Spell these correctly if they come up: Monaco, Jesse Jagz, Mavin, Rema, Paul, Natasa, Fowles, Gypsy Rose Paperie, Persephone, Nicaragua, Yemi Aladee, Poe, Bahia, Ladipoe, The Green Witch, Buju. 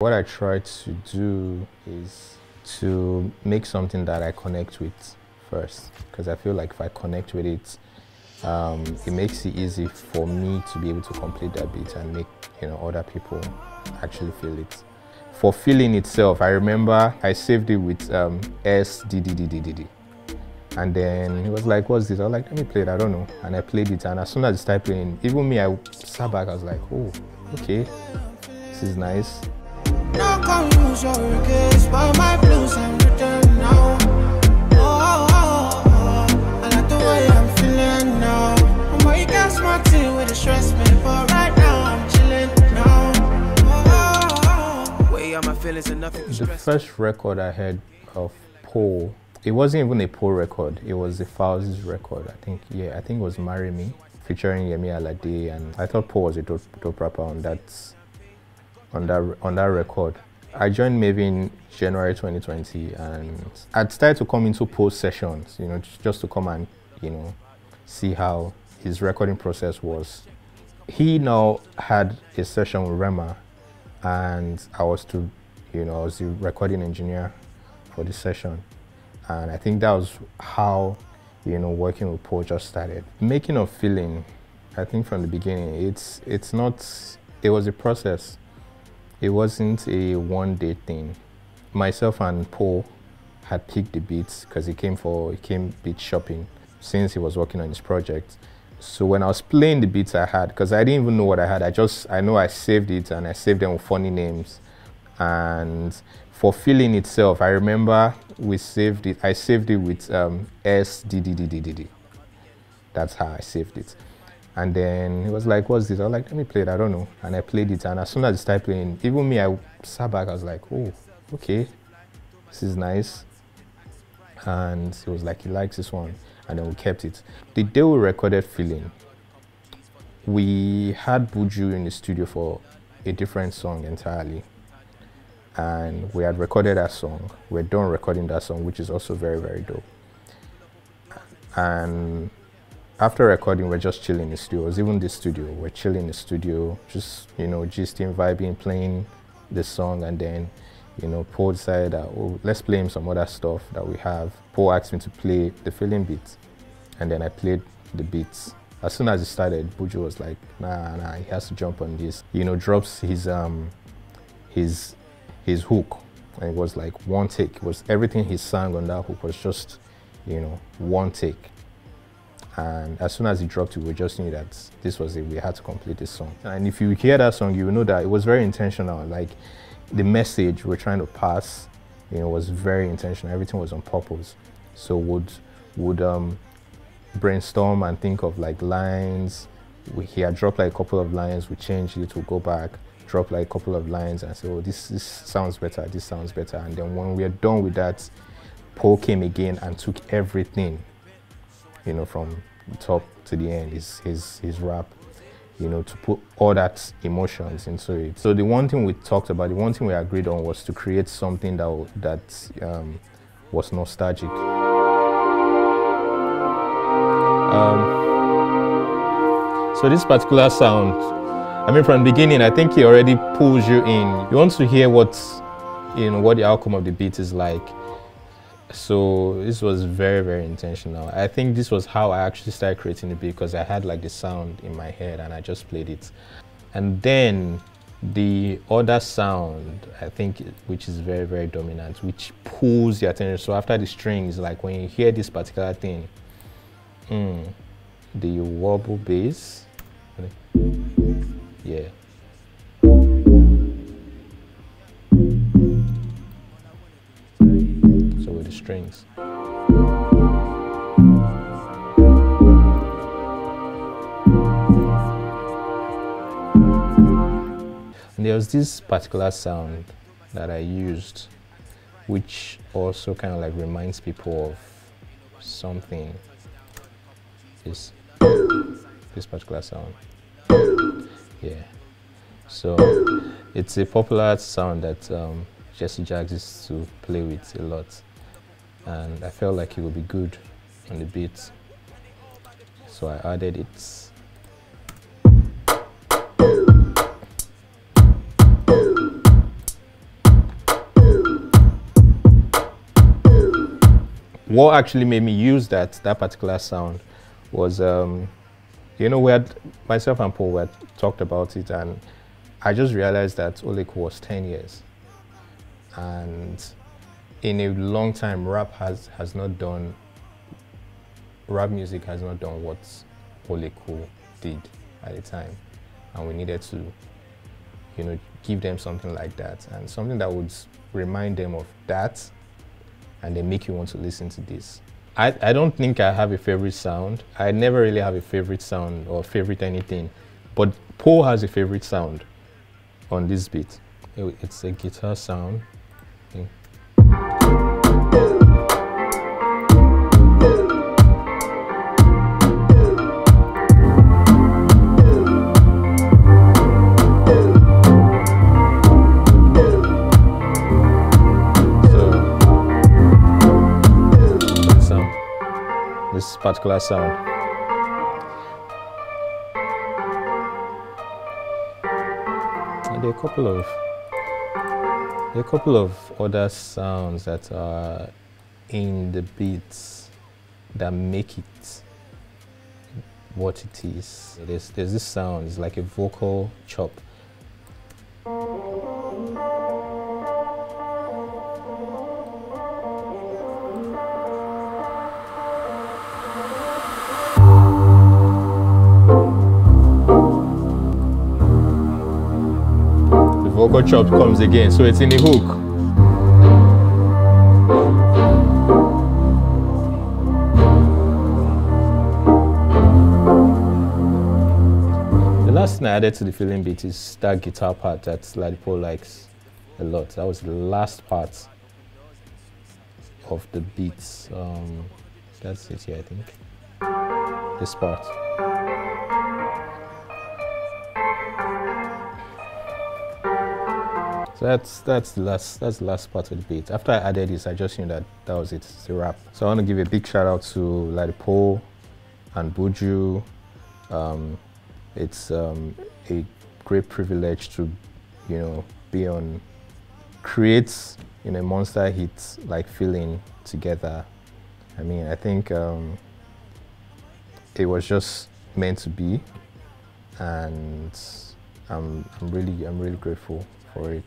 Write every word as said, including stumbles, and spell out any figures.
What I try to do is to make something that I connect with first, because I feel like if I connect with it, um, it makes it easy for me to be able to complete that beat and make, you know, other people actually feel it. For feeling itself, I remember I saved it with um, S D D D D D D, and then he was like, "What's this?" I was like, "Let me play it. I don't know." And I played it, and as soon as it started playing, even me, I sat back. I was like, "Oh, okay, this is nice." The first record I heard of Poe, it wasn't even a Poe record, it was a Fowles record, I think, yeah, I think it was Marry Me, featuring Yemi Aladee, and I thought Poe was a dope, dope rapper on that, on that, on that record. I joined Mavin in January twenty twenty, and I'd started to come into Poe sessions, you know, just to come and, you know, see how his recording process was. He now had a session with Rema, and I was to, you know, I was the recording engineer for the session. And I think that was how, you know, working with Paul just started. Making a feeling, I think from the beginning, it's, it's not, it was a process. It wasn't a one day thing. Myself and Paul had picked the beats because he came for, he came beat shopping since he was working on his project. So when I was playing the beats I had, because I didn't even know what I had, I just, I know I saved it and I saved them with funny names. And for feeling itself, I remember we saved it, I saved it with um, S D D D D D D. That's how I saved it. And then he was like, "What's this?" I was like, "Let me play it, I don't know." And I played it, and as soon as it started playing, even me, I sat back, I was like, "Oh, okay, this is nice." And he was like, he likes this one. And then we kept it. The day we recorded Feeling, we had Buju in the studio for a different song entirely. And we had recorded that song. We're done recording that song, which is also very, very dope. And after recording, we're just chilling in the studio. It was even the studio. We're chilling in the studio, just, you know, gisting, vibing, playing the song, and then, you know, Paul decided that, oh, let's play him some other stuff that we have. Paul asked me to play the Feeling beats, and then I played the beats. As soon as it started, Buju was like, nah, nah, he has to jump on this. You know, drops his, um, his, his hook, and it was like one take. It was everything he sang on that hook was just, you know, one take. And as soon as he dropped it, we just knew that this was it. We had to complete this song. And if you hear that song, you will know that it was very intentional. Like, the message we're trying to pass, you know, was very intentional. Everything was on purpose. So would would um, brainstorm and think of like lines. We, he had dropped like a couple of lines. We changed it. We go back, drop like a couple of lines, and say, "Oh, this this sounds better. This sounds better." And then when we are done with that, Paul came again and took everything, you know, from the top to the end. His his his rap, you know, to put all that emotions into it. So the one thing we talked about, the one thing we agreed on was to create something that, that um, was nostalgic. Um, so this particular sound, I mean, from the beginning, I think it already pulls you in. You want to hear what, you know, what the outcome of the beat is like. So this was very, very intentional. I think this was how I actually started creating the beat, because I had like the sound in my head and I just played it. And then the other sound, I think, which is very, very dominant, which pulls the attention. So after the strings, like when you hear this particular thing, mm, the wobble bass, yeah. Strings. And there was this particular sound that I used, which also kind of like reminds people of something. This, this particular sound. Yeah. So it's a popular sound that um, Jesse Jagz used to play with a lot. And I felt like it would be good on the beats, so I added it. what actually made me use that that particular sound was, um, you know, we had, myself and Paul had talked about it, and I just realized that Olek was ten years, and in a long time, rap has has not done, rap music has not done what Olek did at the time, and we needed to, you know, give them something like that, and something that would remind them of that, and they make you want to listen to this. I, I don't think I have a favorite sound. I never really have a favorite sound or favorite anything, but Poe has a favorite sound on this beat. It, it's a guitar sound. Okay. This particular sound. And there are a couple of there are a couple of other sounds that are in the beats that make it what it is. There's there's this sound, it's like a vocal chop. Vocal chop comes again, so it's in the hook. The last thing I added to the feeling beat is that guitar part that Ladipoe likes a lot. That was the last part of the beats. Um, that's it here, I think. This part. So that's that's the last that's the last part of the beat. After I added this, I just knew that that was it. It's a wrap. So I want to give a big shout out to Ladipoe and Buju. Um, it's um, a great privilege to, you know, be on, create you know monster hits like feeling together. I mean, I think um, it was just meant to be, and I'm I'm really I'm really grateful for it.